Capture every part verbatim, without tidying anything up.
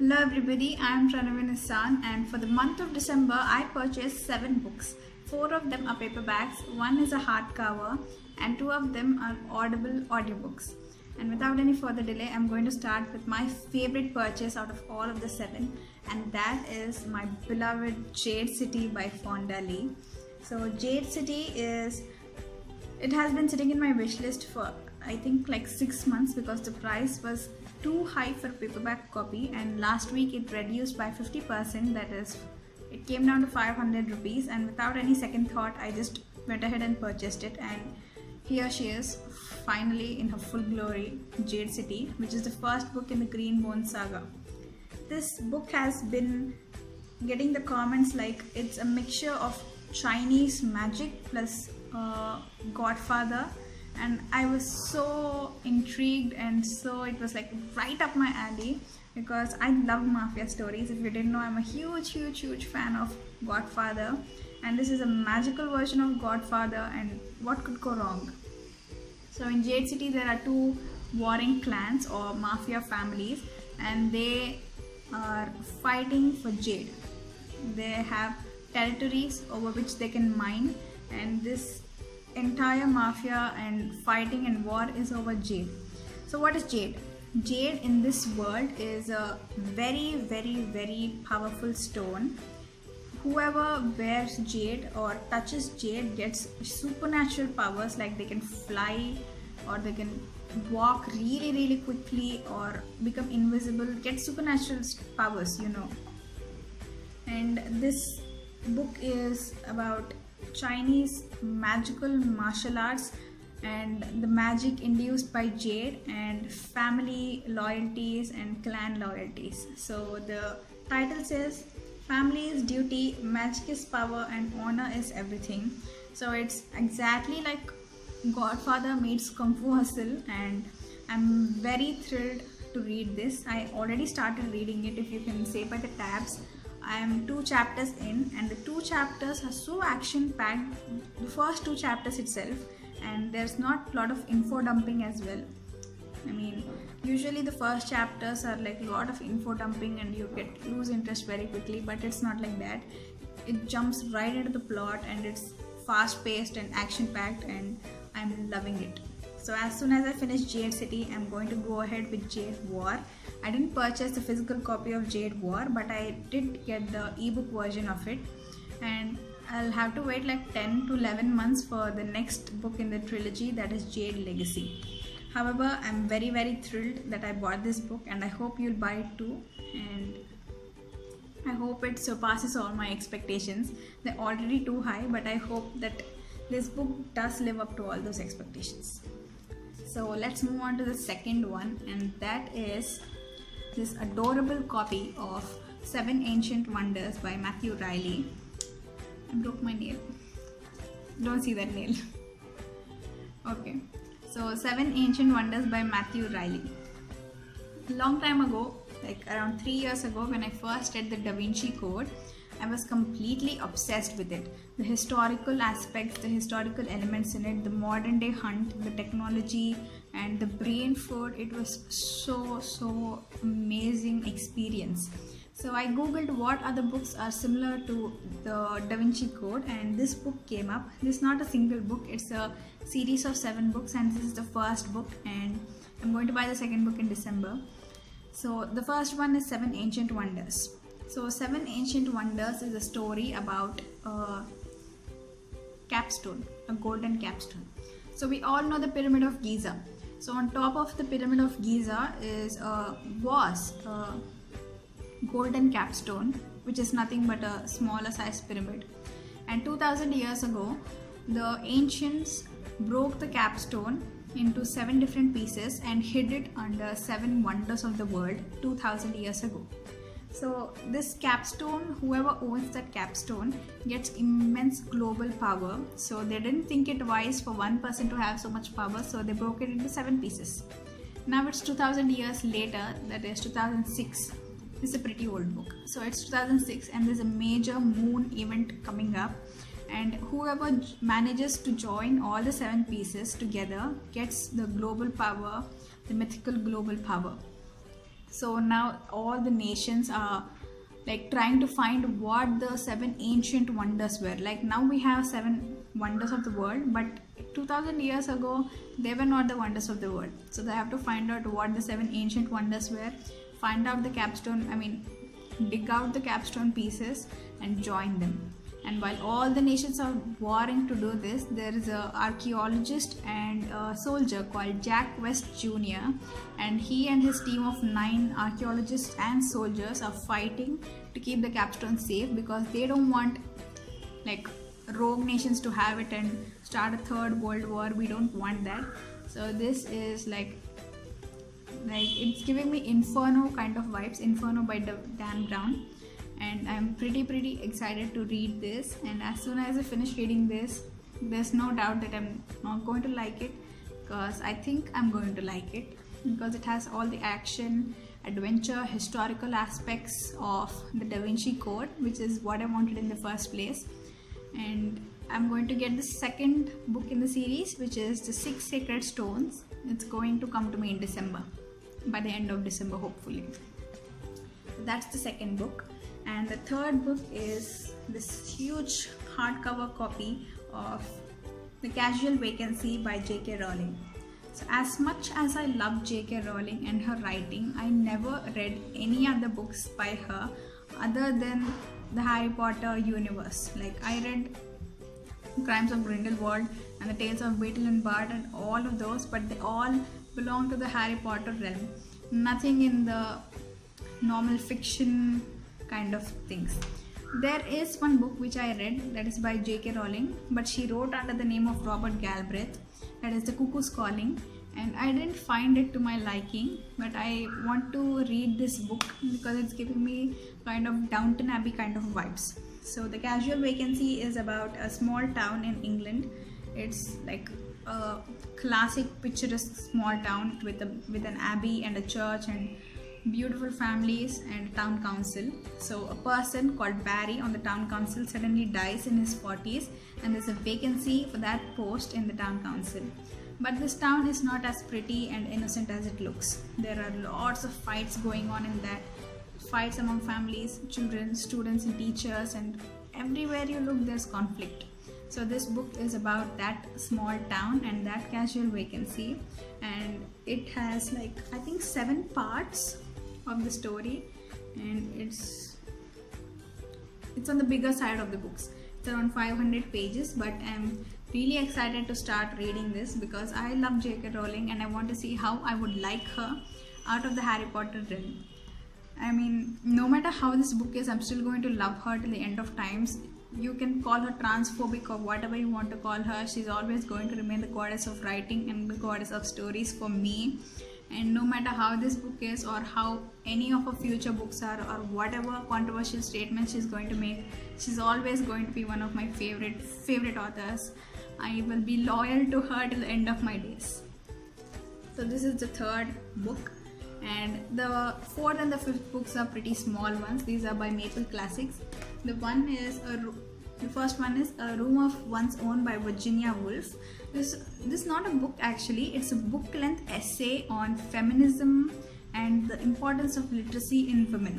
Hello everybody, I am Pranavi Nissan, and for the month of December I purchased seven books. Four of them are paperbacks, one is a hardcover, and two of them are Audible audiobooks. And without any further delay, I'm going to start with my favorite purchase out of all of the seven, and that is my beloved Jade City by Fonda Lee. So Jade City is, it has been sitting in my wish list for I think like six months because the price was too high for paperback copy, and last week it reduced by fifty percent, that is it came down to five hundred rupees, and without any second thought I just went ahead and purchased it, and here she is finally in her full glory, Jade City, which is the first book in the Greenbone saga. This book has been getting the comments like it's a mixture of Chinese magic plus uh, Godfather, and I was so intrigued, and so it was like right up my alley because I love mafia stories. If you didn't know, I'm a huge huge huge fan of Godfather, and this is a magical version of Godfather, and what could go wrong? So in Jade City there are two warring clans or mafia families, and they are fighting for Jade. They have territories over which they can mine, and this entire mafia and fighting and war is over Jade. So what is Jade? Jade in this world is a very very very powerful stone. Whoever wears Jade or touches Jade gets supernatural powers, like they can fly or they can walk really really quickly or become invisible, get supernatural powers, you know. And this book is about Chinese magical martial arts and the magic induced by Jade and family loyalties and clan loyalties. So the title says family is duty, magic is power, and honor is everything. So it's exactly like Godfather meets Kung Fu Hustle, and I'm very thrilled to read this. I already started reading it, if you can say by the tabs. I am two chapters in, and the two chapters are so action-packed, the first two chapters itself, and there's not a lot of info dumping as well. I mean, usually the first chapters are like a lot of info dumping and you get lose interest very quickly, but it's not like that. It jumps right into the plot, and it's fast-paced and action-packed, and I'm loving it. So as soon as I finish Jade City, I'm going to go ahead with Jade War. I didn't purchase the physical copy of Jade War, but I did get the ebook version of it, and I'll have to wait like ten to eleven months for the next book in the trilogy, that is Jade Legacy. However, I'm very very thrilled that I bought this book, and I hope you'll buy it too, and I hope it surpasses all my expectations. They're already too high, but I hope that this book does live up to all those expectations. So let's move on to the second one, and that is this adorable copy of Seven Ancient Wonders by Matthew Reilly. I broke my nail. Don't see that nail. Okay, so Seven Ancient Wonders by Matthew Reilly. A long time ago, like around three years ago, when I first read The Da Vinci Code, I was completely obsessed with it. The historical aspects, the historical elements in it, the modern day hunt, the technology and the brain food, it was so so amazing experience. So I googled what other books are similar to the Da Vinci Code, and this book came up. This is not a single book, it's a series of seven books, and this is the first book, and I'm going to buy the second book in December. So the first one is Seven Ancient Wonders. So Seven Ancient Wonders is a story about a capstone, a golden capstone. So we all know the Pyramid of Giza. So on top of the Pyramid of Giza is a was a golden capstone, which is nothing but a smaller sized pyramid. And two thousand years ago, the ancients broke the capstone into seven different pieces and hid it under seven wonders of the world two thousand years ago. So this capstone, whoever owns that capstone gets immense global power. So they didn't think it wise for one person to have so much power, so they broke it into seven pieces. Now it's two thousand years later, that is two thousand six. This is a pretty old book. So it's two thousand six, and there's a major moon event coming up, and whoever manages to join all the seven pieces together gets the global power, the mythical global power. So now all the nations are like trying to find what the seven ancient wonders were. Like now we have seven wonders of the world, but two thousand years ago they were not the wonders of the world. So they have to find out what the seven ancient wonders were, find out the capstone, I mean dig out the capstone pieces and join them. And while all the nations are warring to do this, there is an archaeologist and a soldier called Jack West Junior And he and his team of nine archaeologists and soldiers are fighting to keep the capstone safe, because they don't want like rogue nations to have it and start a third world war. We don't want that. So this is like, like it's giving me Inferno kind of vibes. Inferno by Dan Brown. And I'm pretty pretty excited to read this, and as soon as I finish reading this, there's no doubt that I'm not going to like it, because I think I'm going to like it because it has all the action, adventure, historical aspects of the Da Vinci Code, which is what I wanted in the first place. And I'm going to get the second book in the series, which is The Six Sacred Stones. It's going to come to me in December, by the end of December hopefully. So that's the second book. And the third book is this huge hardcover copy of The Casual Vacancy by J K Rowling. So as much as I love J K Rowling and her writing, I never read any other books by her other than the Harry Potter universe. Like I read Crimes of Grindelwald and The Tales of Beedle and Bard and all of those, but they all belong to the Harry Potter realm. Nothing in the normal fiction kind of things. There is one book which I read that is by J K Rowling, but she wrote under the name of Robert Galbraith, that is The Cuckoo's Calling, and I didn't find it to my liking, but I want to read this book because it's giving me kind of Downton Abbey kind of vibes. So The Casual Vacancy is about a small town in England. It's like a classic picturesque small town with a with an abbey and a church and beautiful families and town council. So a person called Barry on the town council suddenly dies in his forties, and there's a vacancy for that post in the town council. But this town is not as pretty and innocent as it looks. There are lots of fights going on in that, fights among families, children, students and teachers, and everywhere you look there's conflict. So this book is about that small town and that casual vacancy, and it has like I think seven parts of the story, and it's it's on the bigger side of the books. It's around five hundred pages, but I'm really excited to start reading this because I love J K Rowling and I want to see how I would like her out of the Harry Potter realm. I mean, no matter how this book is, I'm still going to love her till the end of times. You can call her transphobic or whatever you want to call her. She's always going to remain the goddess of writing and the goddess of stories for me. And no matter how this book is or how any of her future books are or whatever controversial statements she's going to make, she's always going to be one of my favorite favorite authors. I will be loyal to her till the end of my days. So this is the third book, and the fourth and the fifth books are pretty small ones. These are by Maple Classics. The one is a the first one is A Room of One's Own by Virginia Woolf. This, this is not a book actually, it's a book-length essay on feminism and the importance of literacy in women.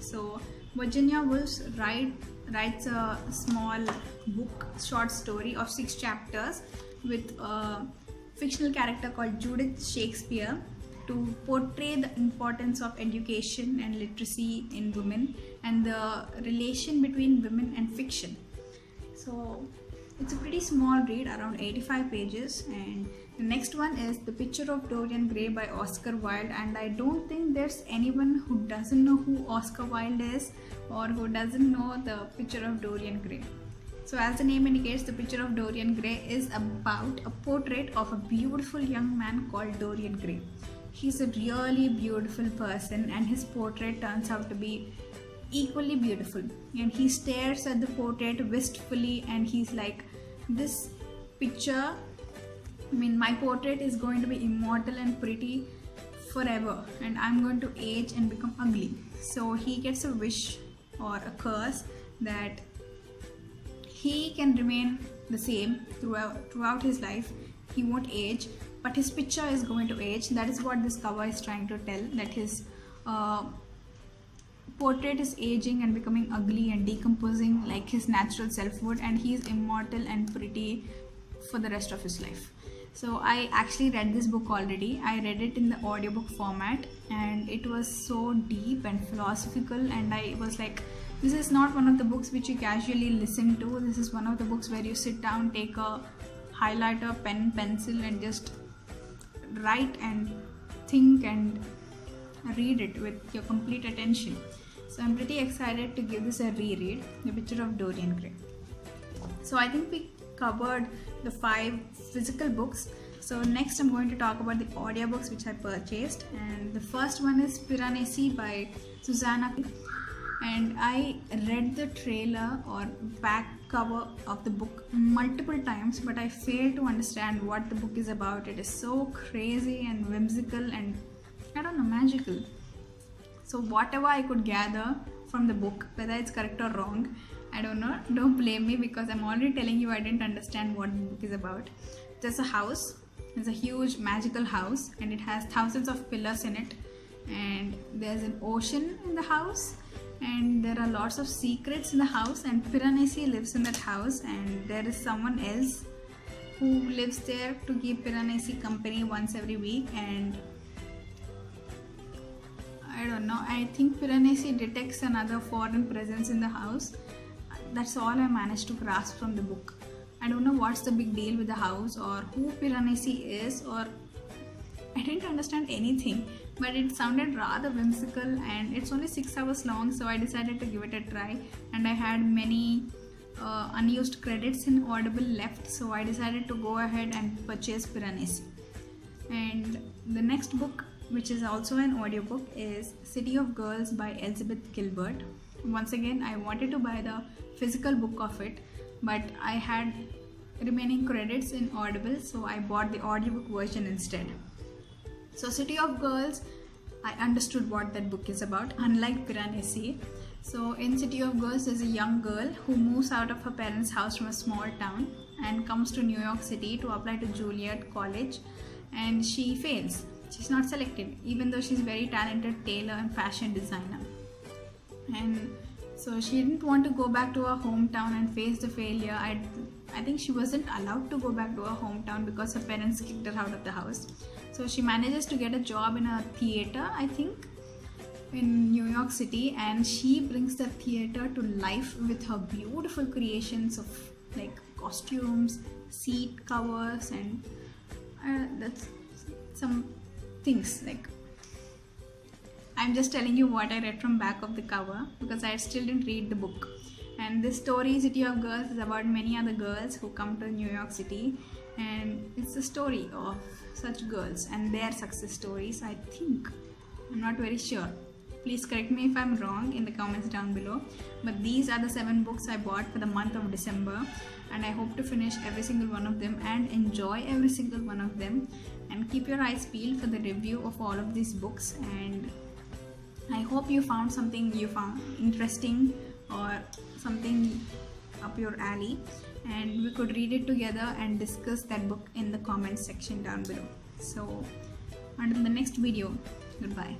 So Virginia Woolf write, writes a small book, short story of six chapters with a fictional character called Judith Shakespeare, to portray the importance of education and literacy in women and the relation between women and fiction. So it's a pretty small read, around eighty-five pages. And the next one is The Picture of Dorian Gray by Oscar Wilde, and I don't think there's anyone who doesn't know who Oscar Wilde is or who doesn't know The Picture of Dorian Gray. So as the name indicates, The Picture of Dorian Gray is about a portrait of a beautiful young man called Dorian Gray. He's a really beautiful person, and his portrait turns out to be equally beautiful, and he stares at the portrait wistfully and he's like, this picture, I mean my portrait is going to be immortal and pretty forever, and I'm going to age and become ugly. So he gets a wish or a curse that he can remain the same throughout, throughout his life. He won't age, but his picture is going to age. That is what this cover is trying to tell, that his uh, portrait is aging and becoming ugly and decomposing like his natural self would, and he's immortal and pretty for the rest of his life. So I actually read this book already. I read it in the audiobook format, and it was so deep and philosophical, and I was like, this is not one of the books which you casually listen to. This is one of the books where you sit down, take a highlighter, pen, pencil, and just write and think and read it with your complete attention. So I'm pretty excited to give this a reread, The Picture of Dorian Gray. So I think we covered the five physical books. So next I'm going to talk about the audiobooks which I purchased, and the first one is Piranesi by Susanna. And I read the trailer or back cover of the book multiple times, but I failed to understand what the book is about. It is so crazy and whimsical and, I don't know, magical. So whatever I could gather from the book, whether it's correct or wrong, I don't know, don't blame me, because I'm already telling you I didn't understand what the book is about. There's a house, it's a huge magical house, and it has thousands of pillars in it, and there's an ocean in the house, and there are lots of secrets in the house, and Piranesi lives in that house, and there is someone else who lives there to keep Piranesi company once every week. And I don't know, I think Piranesi detects another foreign presence in the house. That's all I managed to grasp from the book. I don't know what's the big deal with the house or who Piranesi is, or I didn't understand anything, but it sounded rather whimsical, and it's only six hours long, so I decided to give it a try. And I had many uh, unused credits in Audible left, so I decided to go ahead and purchase Piranesi. And the next book, which is also an audiobook, is City of Girls by Elizabeth Gilbert. Once again, I wanted to buy the physical book of it, but I had remaining credits in Audible, so I bought the audiobook version instead. So City of Girls, I understood what that book is about, unlike Piranesi. So in City of Girls, there's a young girl who moves out of her parents' house from a small town and comes to New York City to apply to Juilliard College, and she fails. She's not selected, even though she's a very talented tailor and fashion designer. And so she didn't want to go back to her hometown and face the failure. I, I think she wasn't allowed to go back to her hometown because her parents kicked her out of the house. So she manages to get a job in a theater, I think, in New York City, and she brings the theater to life with her beautiful creations of like costumes, seat covers, and uh, that's some things. Like, I'm just telling you what I read from back of the cover, because I still didn't read the book. And this story, City of Girls, is about many other girls who come to New York City, and it's the story of such girls and their success stories, I think. I'm not very sure. Please correct me if I'm wrong in the comments down below. But these are the seven books I bought for the month of December, and I hope to finish every single one of them and enjoy every single one of them. And keep your eyes peeled for the review of all of these books, and I hope you found something you found interesting or something up your alley, and we could read it together and discuss that book in the comments section down below. So until the next video, goodbye.